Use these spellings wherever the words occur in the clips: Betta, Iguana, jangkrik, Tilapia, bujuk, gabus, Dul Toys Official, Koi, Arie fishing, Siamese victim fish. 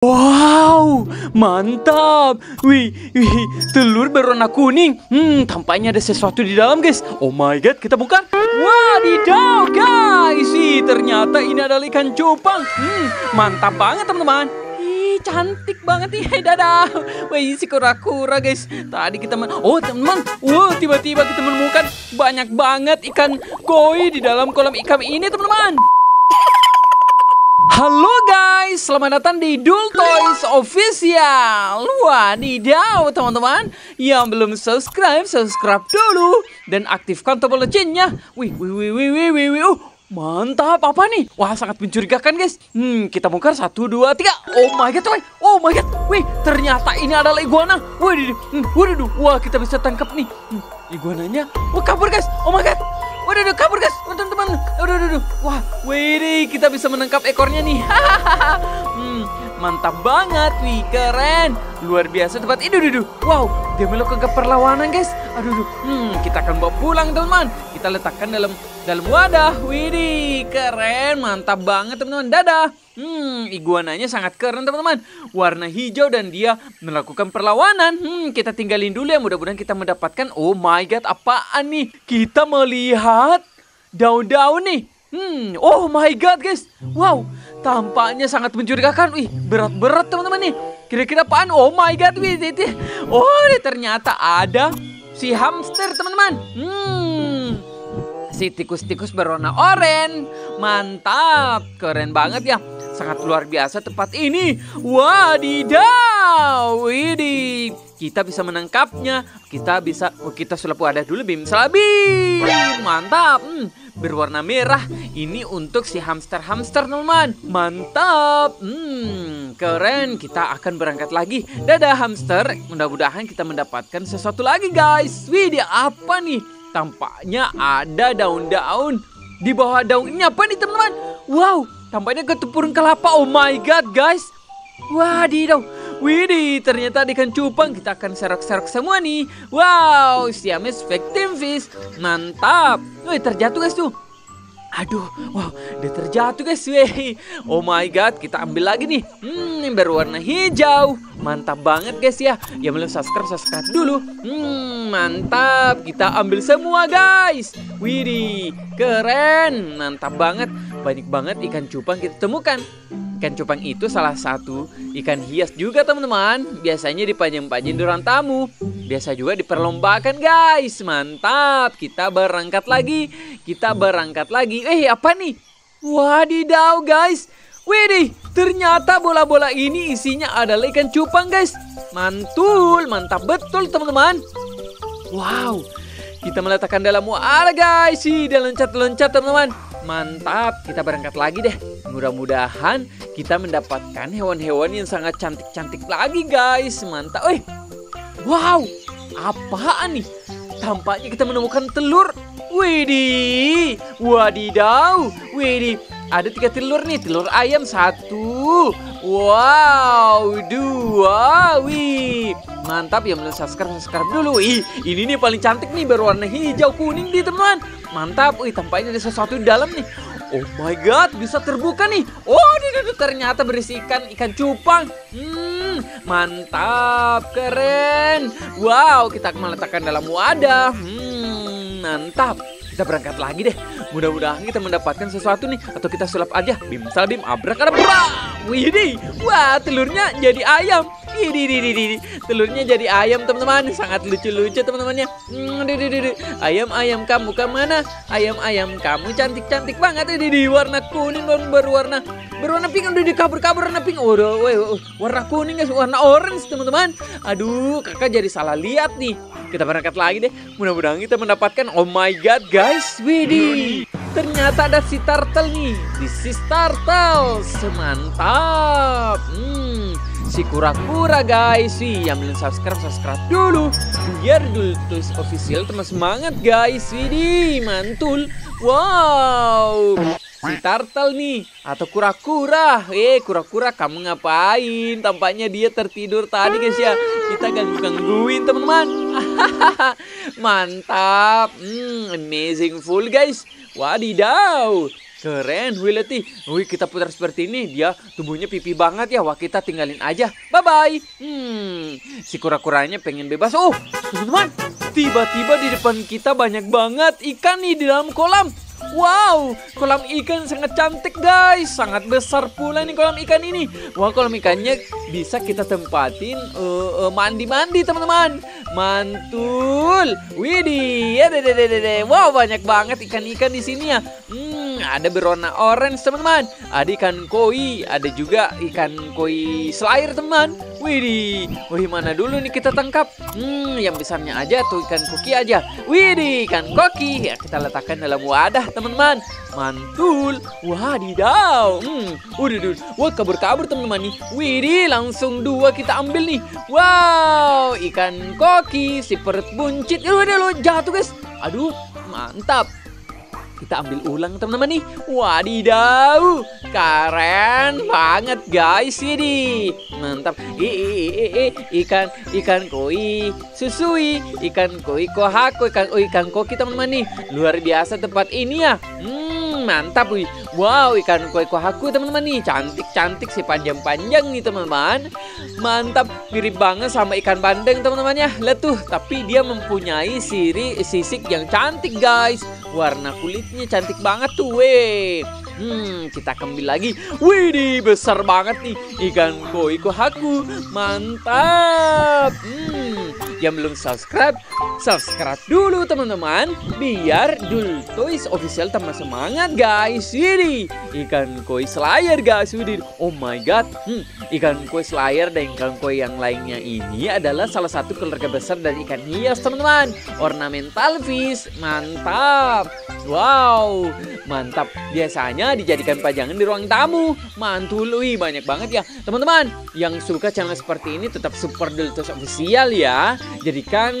Wow, mantap. Wih, telur berwarna kuning. Tampaknya ada sesuatu di dalam, guys. Oh my god, kita buka. Wadidaw, guys. Ternyata ini adalah ikan cupang. Mantap banget, teman-teman. Ih, cantik banget nih. Dadah. Wih, si kura-kura, guys. Tadi kita teman-teman. Wow, tiba-tiba kita menemukan banyak banget ikan koi di dalam kolam ikan ini, teman-teman. Halo guys, selamat datang di Dul Toys Official. Wadidaw teman-teman, yang belum subscribe dulu dan aktifkan tombol loncengnya. Wih. Mantap, apa nih? Wah, sangat mencurigakan, guys. Kita bongkar 1, 2, 3. Oh my god, wih. Oh my god. Wih, ternyata ini adalah iguana. Waduh. Wah, kita bisa tangkap nih. Iguananya. Wah, kabur, guys. Oh my god. Waduh, kabur, guys. Teman-teman. Waduh. Wah, wih, kita bisa menangkap ekornya nih. Mantap banget. Wih, keren. Luar biasa tempat ini. Waduh. Wow, dia melakukan perlawanan, guys. Aduh. Kita akan bawa pulang, teman-teman. Kita letakkan dalam wadah. Wih, keren. Mantap banget, teman-teman. Dadah. Iguananya sangat keren, teman-teman. Warna hijau dan dia melakukan perlawanan. Kita tinggalin dulu ya. Mudah-mudahan kita mendapatkan. Oh my god, apaan nih? Kita melihat daun-daun nih. Oh my god, guys. Wow, tampaknya sangat mencurigakan. Wih, berat-berat, teman-teman nih. Kira-kira apaan? Oh my god, wih. Oh, ternyata ada si hamster, teman-teman. Si tikus-tikus berwarna oranye. Mantap, keren banget ya. Sangat luar biasa tempat ini. Wadidaw. Widih. Kita bisa menangkapnya. Kita sulap wadah dulu. Bim salabim. Mantap. Berwarna merah. Ini untuk si hamster-hamster, teman-teman. Mantap. Keren. Kita akan berangkat lagi. Dadah, hamster. Mudah-mudahan kita mendapatkan sesuatu lagi, guys. Widih, apa nih? Tampaknya ada daun-daun. Di bawah daun ini apa nih, teman-teman? Wow. Tampaknya ketupat kelapa. Oh my god, guys. Wadidaw. Widih, ternyata ikan cupang. Kita akan serok-serok semua nih. Wow, Siamese victim fish. Mantap. Wih, terjatuh, guys, tuh. Aduh, wow, dia terjatuh, guys. Wih. Oh my god, kita ambil lagi nih. Berwarna hijau. Mantap banget, guys, ya. Yang belum subscribe dulu. Mantap. Kita ambil semua, guys. Widih, keren. Mantap banget. Banyak banget ikan cupang kita temukan. Ikan cupang itu salah satu ikan hias juga, teman-teman. Biasanya dipanjang-panjang di ruang tamu. Biasa juga diperlombakan, guys. Mantap. Kita berangkat lagi. Apa nih? Wadidaw, guys. Widih, ternyata bola-bola ini isinya adalah ikan cupang, guys. Mantul, mantap betul, teman-teman. Wow. Kita meletakkan dalam wadah, guys. Dia loncat-loncat, teman-teman. Mantap, kita berangkat lagi deh. Mudah-mudahan kita mendapatkan hewan-hewan yang sangat cantik-cantik lagi, guys. Mantap. Wow, apaan nih? Tampaknya kita menemukan telur. Widih, wadidaw. Widih, ada 3 telur nih. Telur ayam 1. Wow, 2. Wih, mantap. Yang belum subscribe dulu. Ih, ini nih paling cantik nih. Berwarna hijau kuning nih, teman. Mantap. Wih, tampaknya ada sesuatu di dalam nih. Oh my god, bisa terbuka nih. Oh, ternyata berisi ikan cupang. Mantap, keren. Wow, kita akan meletakkan dalam wadah. Mantap. Kita berangkat lagi deh. Mudah-mudahan kita mendapatkan sesuatu nih. Atau kita sulap aja. Bim salabim, abrakadabra. Widih. Wah, telurnya jadi ayam. Telurnya jadi ayam, teman-teman. Sangat lucu-lucu, teman-temannya. Ayam-ayam kamu ke mana? Ayam-ayam kamu cantik-cantik banget. Di warna kuning, berwarna pink. Udah dikabur-kabur warna pink. Warna kuning, guys. Warna orange, teman-teman. Aduh, kakak jadi salah lihat nih. Kita berangkat lagi deh. Mudah-mudahan kita mendapatkan. Oh my god, guys. Widih. Ternyata ada si turtle nih. This is turtle. Semantap. Si kura-kura, guys. Wih, yang belum subscribe dulu. Biar Dul Toys Official teman semangat, guys. Widih, mantul. Wow. Si turtle nih. Atau kura-kura. Kura-kura, kamu ngapain? Tampaknya dia tertidur tadi, guys, ya. Kita gangguin, teman-teman. Mantap. Amazing full, guys. Wadidaw. Keren, wih letih. Wih, kita putar seperti ini. Dia tubuhnya pipi banget ya. Wah, kita tinggalin aja. Bye-bye. Si kura-kuranya pengen bebas. Oh, teman-teman. Tiba-tiba di depan kita banyak banget ikan nih di dalam kolam. Wow, kolam ikan sangat cantik guys. Sangat besar pula nih kolam ikan ini. Wah, kolam ikannya bisa kita tempatin mandi-mandi teman-teman. Mantul. Widih. Wow, banyak banget ikan-ikan di sini ya. Ada berwarna orange teman-teman. Ada ikan koi. Ada juga ikan koi slayer teman. Widih. Wih, mana dulu nih kita tangkap? Yang besarnya aja atau ikan koki aja? Widih, ikan koki. Ya, kita letakkan dalam wadah teman-teman. Mantul. Wadidaw. Wah, kabur-kabur teman-teman nih. Widih, langsung dua kita ambil nih. Wow, ikan koki. Si perut buncit. Udah, jatuh guys. Aduh, mantap. Kita ambil ulang teman-teman nih. Wadidaw. Keren banget guys ini. Mantap. Ikan koi susui. Ikan koi kohako. Ikan koki teman-teman nih. Luar biasa tempat ini ya. Mantap. Wih. Wow, ikan koi kohaku teman-teman nih. Cantik-cantik sih, panjang-panjang nih teman-teman. Mantap. Mirip banget sama ikan bandeng teman-teman ya. Letuh. Tapi dia mempunyai sisik yang cantik guys. Warna kulitnya cantik banget tuh, weh. Kita kembali lagi. Widih, besar banget nih ikan koi kohaku. Mantap. Yang belum subscribe dulu teman-teman. Biar Dul Toys Official tambah semangat guys. Widih, ikan koi slayer guys. Widih, oh my god. Ikan koi slayer dan ikan koi yang lainnya ini adalah salah satu keluarga besar dari ikan hias teman-teman. Ornamental fish. Mantap. Wow, mantap. Biasanya dijadikan pajangan di ruang tamu. Mantul, wih, banyak banget ya. Teman-teman, yang suka channel seperti ini tetap support Dul Toys Official ya. Jadikan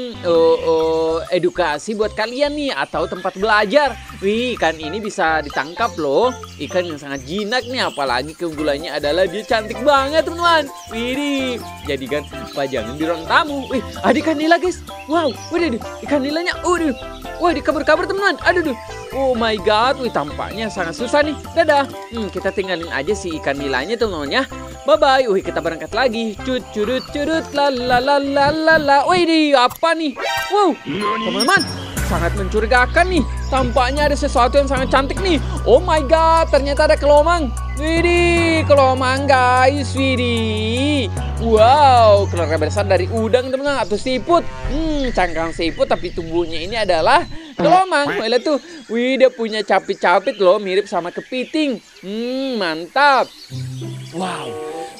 edukasi buat kalian nih, atau tempat belajar. Wih, ikan ini bisa ditangkap loh. Ikan yang sangat jinak nih. Apalagi keunggulannya adalah dia cantik banget teman-teman. Wih, jadikan pajangan di ruang tamu. Wih, ada ikan nila guys. Wow, waduh, ikan nilanya. Waduh, wah, dikabur-kabur teman-teman. Aduh, oh my god. Wih, tampaknya sangat susah nih. Dadah. Kita tinggalin aja si ikan nilainya teman-teman ya. Bye-bye. Wih, kita berangkat lagi. Curut-curut. Lalalala. Wih, ini apa nih? Wow, teman-teman. Sangat mencurigakan nih. Tampaknya ada sesuatu yang sangat cantik nih. Oh my god. Ternyata ada kelomang. Widih, kelomang guys. Widih. Wow, keluarga besar dari udang teman-teman, atau siput. Cangkang siput, tapi tubuhnya ini adalah kelomang. Lihat tuh. Wih, dia punya capit-capit loh, mirip sama kepiting. Mantap. Wow.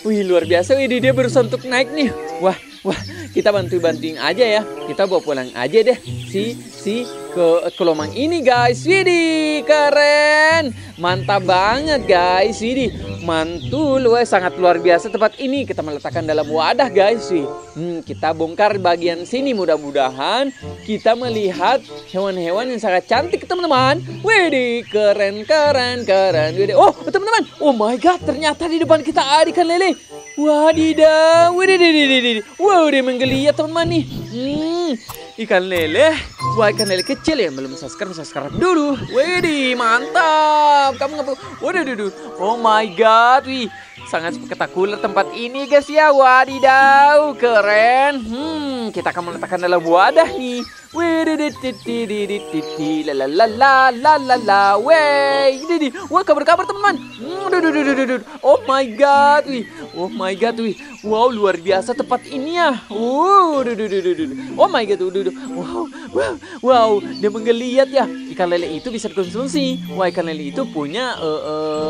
Wih, luar biasa. Wih, dia berusaha untuk naik nih. Wah, kita bantuin aja ya. Kita bawa pulang aja deh si kelomang ini guys. Widih, keren. Mantap banget guys. Widih, mantul. Wah, sangat luar biasa tempat ini. Kita meletakkan dalam wadah guys. Wih. Kita bongkar bagian sini. Mudah-mudahan kita melihat hewan-hewan yang sangat cantik teman-teman. Widih, keren. Widih. Oh teman-teman, oh my god, ternyata di depan kita ada ikan lele. Wadidaw. Widih. Wow, dia menggeliat teman-teman nih. Ikan lele. Wah, ikan lele kecil ya. Belum subscribe dulu. Widih, mantap. Waduh. Oh my god. Wih, sangat spektakuler tempat ini guys ya. Wadidaw, keren. Kita akan meletakkan dalam wadah nih. Widih, la. Widih, wah, kabar teman-teman. Oh my god. Wih. Oh my god. Wih. Wow, luar biasa tempat ini ya. Oh my god. Wow. Dia menggeliat ya. Ikan lele itu bisa dikonsumsi. Wah, ikan lele itu punya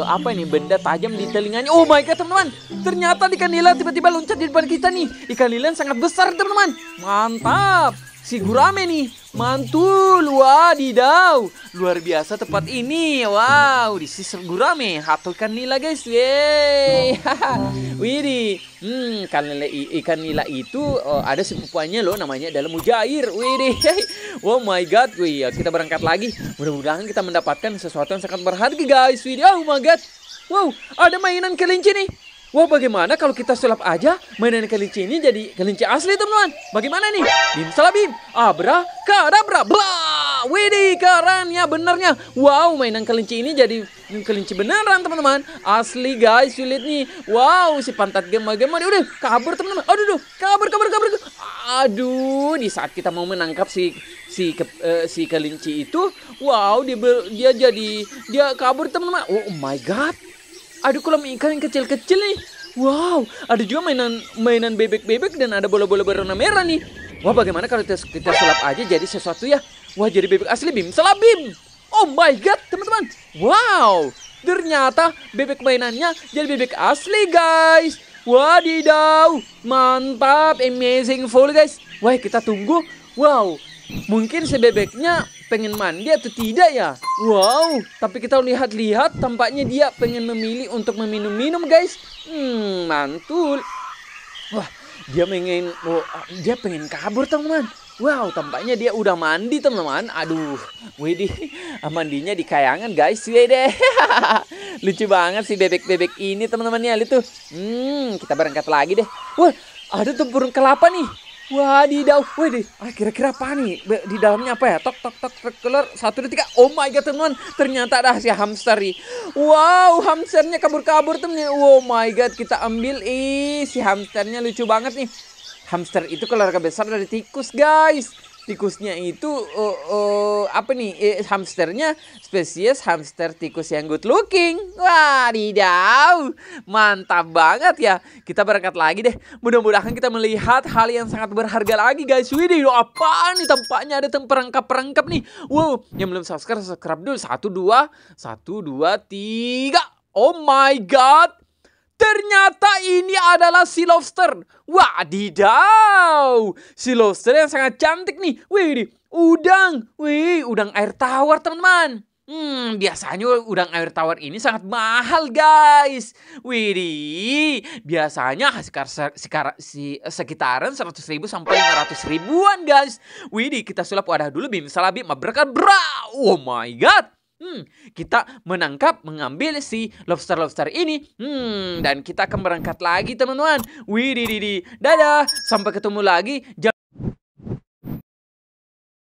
apa ini, benda tajam di telinganya. Oh my god, teman-teman. Ternyata ikan nila tiba-tiba loncat di depan kita nih. Ikan nila sangat besar, teman-teman. Mantap. Si gurame nih. Mantul. Wadidaw. Luar biasa tempat ini. Wow, di sisi gurame atau ikan nila guys. Yeay. Widih. Ikan nila itu ada sepupuannya loh, namanya dalam mujair. Widih. Oh my god. Wih, kita berangkat lagi. Mudah-mudahan kita mendapatkan sesuatu yang sangat berharga guys. Widih. Oh my god. Wow, ada mainan kelinci nih. Wah, bagaimana kalau kita sulap aja mainan kelinci ini jadi kelinci asli teman-teman? Bagaimana nih? Bim salabim, abra kadabra, bla. Widih, kerennya benernya. Wow, mainan kelinci ini jadi kelinci beneran teman-teman. Asli guys, sulit nih. Wow, si pantat gema-gema udah kabur teman-teman. Aduh, kabur. Aduh, di saat kita mau menangkap si kelinci itu, wow, dia kabur teman-teman. Oh my god. Aduh, kolam ikan yang kecil-kecil nih. Wow, ada juga mainan bebek-bebek dan ada bola-bola berwarna merah nih. Wah, bagaimana kalau kita sulap aja jadi sesuatu ya? Wah, jadi bebek asli Bim, sulap Bim. Oh my god, teman-teman. Wow, ternyata bebek mainannya jadi bebek asli, guys. Wadidaw, mantap, amazing full, guys. Wah, kita tunggu. Wow, mungkin si bebeknya pengen mandi atau tidak ya? Wow, tapi kita lihat-lihat tampaknya dia pengen memilih untuk meminum-minum, guys. Mantul. Wah. Dia pengen kabur teman-teman. Wow, tampaknya dia udah mandi teman-teman. Aduh, widih, mandinya di kayangan guys. Widih, lucu banget si bebek-bebek ini teman-teman ya. Lihat tuh, kita berangkat lagi deh. Wah, ada tuh burung kelapa nih. Wadidaw, widih, kira-kira apa nih? Di dalamnya apa ya? Tok, keluar 1, 2, 3. Oh my god teman-teman, ternyata ada si hamster nih. Wow, hamsternya kabur-kabur teman-teman. Oh my god, kita ambil. Si hamsternya lucu banget nih. Hamster itu keluarga besar dari tikus guys. Tikusnya itu, apa nih? Hamsternya spesies hamster tikus yang good looking. Wadidaw, mantap banget ya. Kita berangkat lagi deh. Mudah-mudahan kita melihat hal yang sangat berharga lagi guys. Widih, apaan nih? Tempatnya ada perangkap-perangkap nih. Wow, yang belum subscribe dulu. 1, 2, 1, 2, 3. Oh my god. Ternyata ini adalah si lobster. Wadidaw, si lobster yang sangat cantik nih. Wih, udang. Wih, udang air tawar teman-teman. Biasanya udang air tawar ini sangat mahal guys. Wih, biasanya sekitaran 100.000 sampai 500 ribuan guys. Wih, kita sulap wadah dulu Bim Salabim berkat bra. Oh my god. Kita mengambil si lobster-lobster ini. Dan kita akan berangkat lagi teman-teman. Widih, dadah. Sampai ketemu lagi.